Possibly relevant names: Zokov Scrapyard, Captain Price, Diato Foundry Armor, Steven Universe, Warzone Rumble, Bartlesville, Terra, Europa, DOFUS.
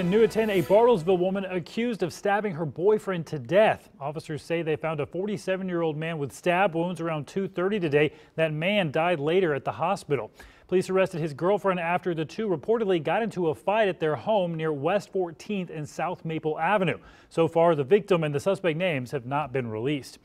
In Newton, a Bartlesville woman accused of stabbing her boyfriend to death. Officers say they found a 47-year-old man with stab wounds around 2:30 today. That man died later at the hospital. Police arrested his girlfriend after the two reportedly got into a fight at their home near West 14th and South Maple Avenue. So far, the victim and the suspect names have not been released.